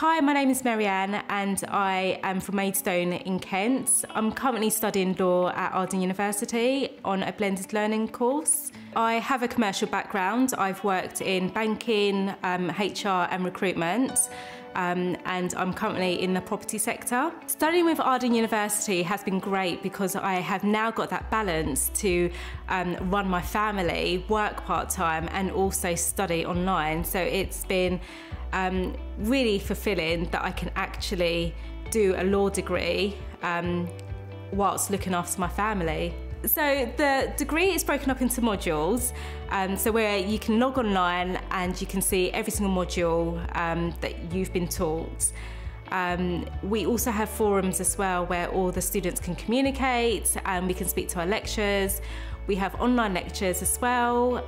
Hi, my name is Marianne and I am from Maidstone in Kent. I'm currently studying law at Arden University on a blended learning course. I have a commercial background. I've worked in banking, HR and recruitment. And I'm currently in the property sector. Studying with Arden University has been great because I have now got that balance to run my family, work part-time and also study online. So it's been really fulfilling that I can actually do a law degree whilst looking after my family. So the degree is broken up into modules, so where you can log online and you can see every single module that you've been taught. We also have forums as well where all the students can communicate and we can speak to our lecturers. We have online lectures as well.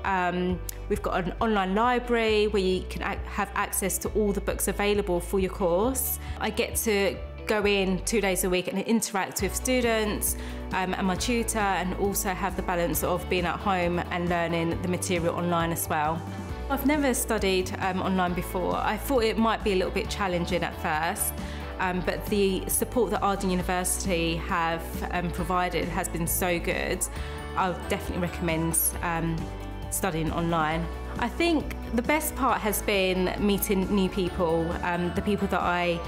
We've got an online library where you can have access to all the books available for your course. I get to go in 2 days a week and interact with students and my tutor, and also have the balance of being at home and learning the material online as well. I've never studied online before. I thought it might be a little bit challenging at first, but the support that Arden University have provided has been so good. I'll definitely recommend studying online. I think the best part has been meeting new people, the people that I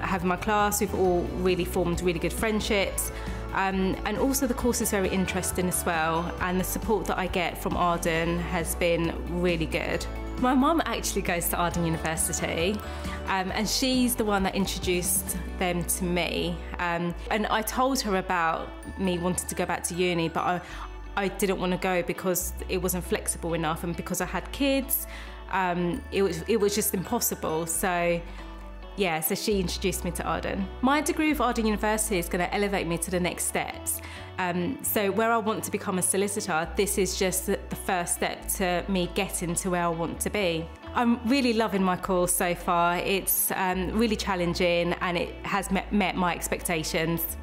have in my class. We've all really formed really good friendships, and also the course is very interesting as well, and the support that I get from Arden has been really good. My mum actually goes to Arden University, and she's the one that introduced them to me, and I told her about me wanting to go back to uni, but I didn't want to go because it wasn't flexible enough, and because I had kids it was just impossible. So yeah, so she introduced me to Arden. My degree with Arden University is going to elevate me to the next steps. So where I want to become a solicitor, this is just the first step to me getting to where I want to be. I'm really loving my course so far. It's really challenging and it has met my expectations.